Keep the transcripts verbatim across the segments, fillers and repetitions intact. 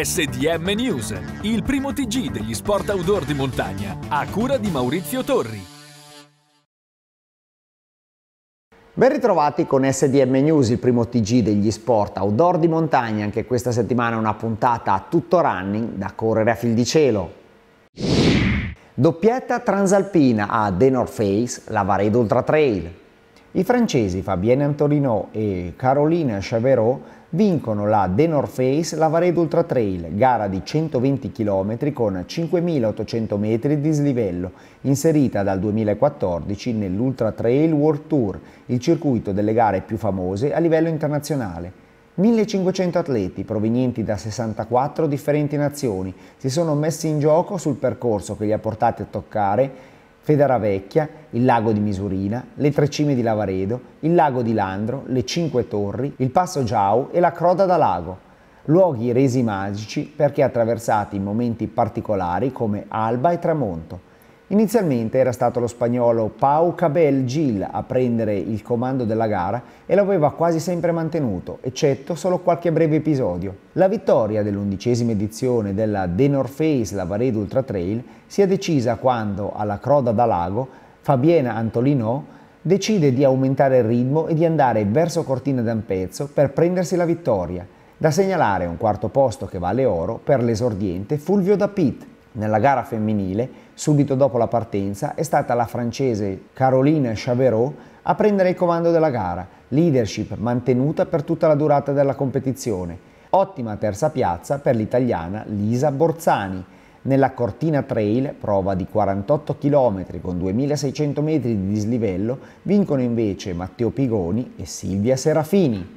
S D M News, il primo T G degli sport outdoor di montagna, a cura di Maurizio Torri. Ben ritrovati con S D M News, il primo T G degli sport outdoor di montagna. Anche questa settimana una puntata a tutto running, da correre a fil di cielo. Doppietta transalpina a The North Face, Lavaredo Ultra Trail. I francesi Fabien Antolinos e Caroline Chaverot vincono la The North Face Lavaredo Ultra Trail, gara di centoventi chilometri con cinquemilaottocento metri di slivello, inserita dal duemilaquattordici nell'Ultra Trail World Tour, il circuito delle gare più famose a livello internazionale. millecinquecento atleti provenienti da sessantaquattro differenti nazioni si sono messi in gioco sul percorso che li ha portati a toccare Federa Vecchia, il Lago di Misurina, le Tre Cime di Lavaredo, il Lago di Landro, le Cinque Torri, il Passo Giau e la Croda da Lago. Luoghi resi magici perché attraversati in momenti particolari come alba e tramonto. Inizialmente era stato lo spagnolo Pau Cabel Gil a prendere il comando della gara e lo aveva quasi sempre mantenuto, eccetto solo qualche breve episodio. La vittoria dell'undicesima edizione della The North Face Lavaredo Ultra Trail si è decisa quando, alla Croda da Lago, Fabien Antolinos decide di aumentare il ritmo e di andare verso Cortina d'Ampezzo per prendersi la vittoria. Da segnalare un quarto posto che vale oro per l'esordiente Fulvio Dapit. Nella gara femminile, subito dopo la partenza, è stata la francese Caroline Chaverot a prendere il comando della gara, leadership mantenuta per tutta la durata della competizione. Ottima terza piazza per l'italiana Lisa Borzani. Nella Cortina Trail, prova di quarantotto chilometri con duemilaseicento metri di dislivello, vincono invece Matteo Pigoni e Silvia Serafini.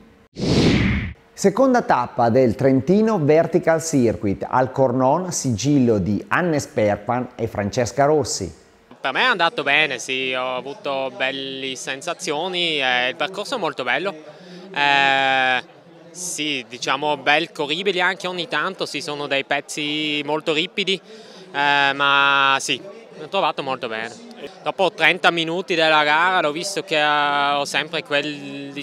Seconda tappa del Trentino Vertical Circuit, al Cornon, sigillo di Hannes Perman e Francesca Rossi. Per me è andato bene, sì, ho avuto belle sensazioni, eh, il percorso è molto bello. Eh, sì, diciamo bel corribile anche ogni tanto, sì, sono dei pezzi molto ripidi, eh, ma sì, l'ho trovato molto bene. Dopo trenta minuti della gara l'ho visto che ho sempre quel...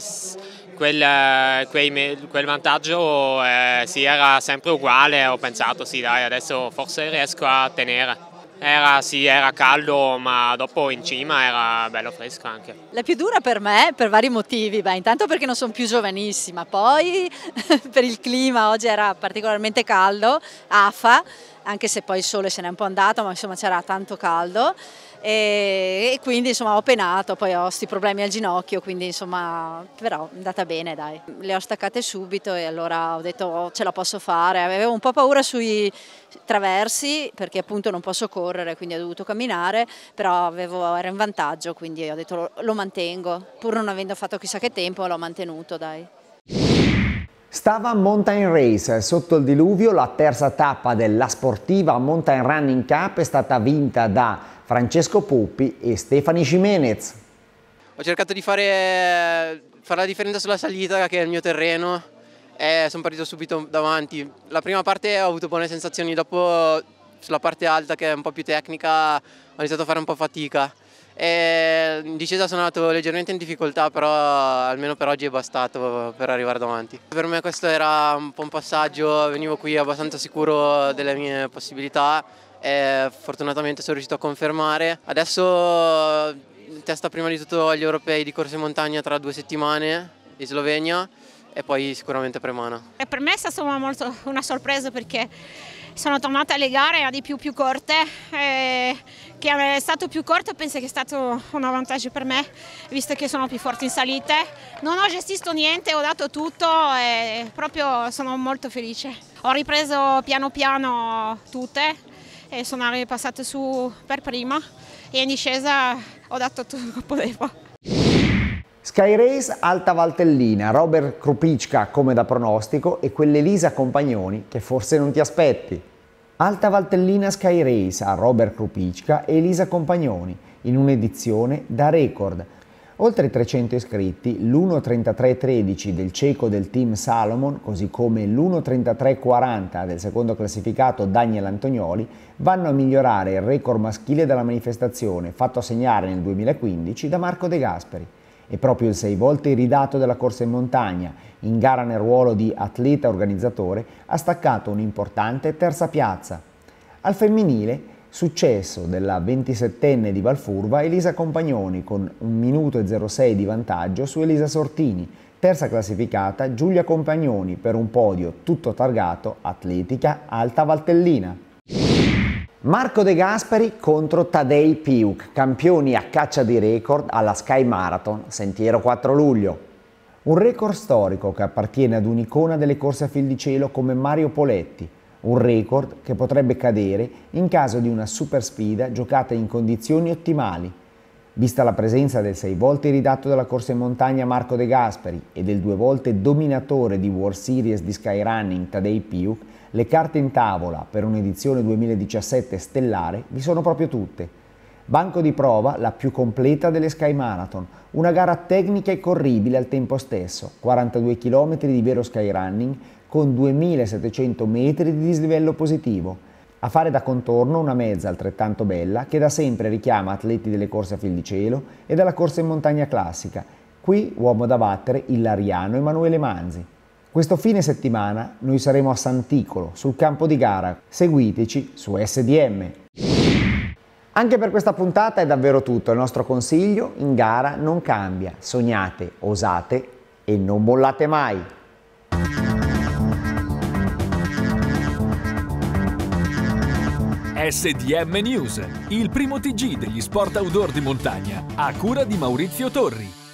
Quel, quel, quel vantaggio eh, sì, era sempre uguale, ho pensato sì dai adesso forse riesco a tenere. Era, sì, era caldo ma dopo in cima era bello fresco anche. La più dura per me per vari motivi, beh, intanto perché non sono più giovanissima, poi per il clima oggi era particolarmente caldo, afa, anche se poi il sole se n'è un po' andato ma insomma c'era tanto caldo. E quindi insomma ho penato, poi ho questi problemi al ginocchio, quindi insomma però è andata bene dai. Le ho staccate subito e allora ho detto oh, ce la posso fare, avevo un po' paura sui traversi perché appunto non posso correre quindi ho dovuto camminare, però avevo, era in vantaggio quindi ho detto lo, lo mantengo, pur non avendo fatto chissà che tempo l'ho mantenuto dai. Stava Mountain Race, sotto il diluvio la terza tappa della Sportiva Mountain Running Cup è stata vinta da Francesco Puppi e Stefani Jimenez. Ho cercato di fare, fare la differenza sulla salita che è il mio terreno e sono partito subito davanti. La prima parte ho avuto buone sensazioni, dopo sulla parte alta che è un po' più tecnica ho iniziato a fare un po' fatica. E in discesa sono andato leggermente in difficoltà, però almeno per oggi è bastato per arrivare davanti. Per me questo era un po' un passaggio, venivo qui abbastanza sicuro delle mie possibilità e fortunatamente sono riuscito a confermare. Adesso in testa prima di tutto agli europei di corsa in montagna tra due settimane in Slovenia e poi sicuramente Premana. E per me è stata molto una sorpresa perché sono tornata alle gare a di più più corte, eh, che è stato più corto penso che sia stato un vantaggio per me, visto che sono più forte in salite. Non ho gestito niente, ho dato tutto e proprio sono molto felice. Ho ripreso piano piano tutte e sono passata su per prima e in discesa ho dato tutto che potevo. Sky Race Alta Valtellina, Robert Krupička come da pronostico e quell'Elisa Compagnoni che forse non ti aspetti. Alta Valtellina Sky Race a Robert Krupička e Elisa Compagnoni in un'edizione da record. Oltre trecento iscritti, l'uno trentatré tredici del ceco del team Salomon, così come l'uno trentatré quaranta del secondo classificato Daniel Antonioli, vanno a migliorare il record maschile della manifestazione fatto segnare nel duemilaquindici da Marco De Gasperi. È proprio il sei volte iridato della corsa in montagna, in gara nel ruolo di atleta organizzatore, ha staccato un'importante terza piazza. Al femminile, successo della ventisettenne di Valfurva Elisa Compagnoni con un minuto e zero sei di vantaggio su Elisa Sortini, terza classificata Giulia Compagnoni per un podio tutto targato Atletica Alta Valtellina. Marco De Gasperi contro Tadej Pogačar, campioni a caccia di record alla Sky Marathon, sentiero quattro luglio. Un record storico che appartiene ad un'icona delle corse a fil di cielo come Mario Poletti. Un record che potrebbe cadere in caso di una super sfida giocata in condizioni ottimali. Vista la presenza del sei volte iridato dalla corsa in montagna Marco De Gasperi e del due volte dominatore di World Series di Skyrunning Tadej Pogačar, le carte in tavola per un'edizione duemiladiciassette stellare vi sono proprio tutte. Banco di prova la più completa delle Sky Marathon, una gara tecnica e corribile al tempo stesso, quarantadue chilometri di vero Skyrunning, con duemilasettecento metri di dislivello positivo. A fare da contorno una mezza altrettanto bella che da sempre richiama atleti delle corse a fil di cielo e della corsa in montagna classica. Qui uomo da battere il lariano Emanuele Manzi. Questo fine settimana noi saremo a Santicolo, sul campo di gara. Seguiteci su S D M. Anche per questa puntata è davvero tutto. Il nostro consiglio in gara non cambia. Sognate, osate e non mollate mai. S D M News, il primo T G degli sport outdoor di montagna, a cura di Maurizio Torri.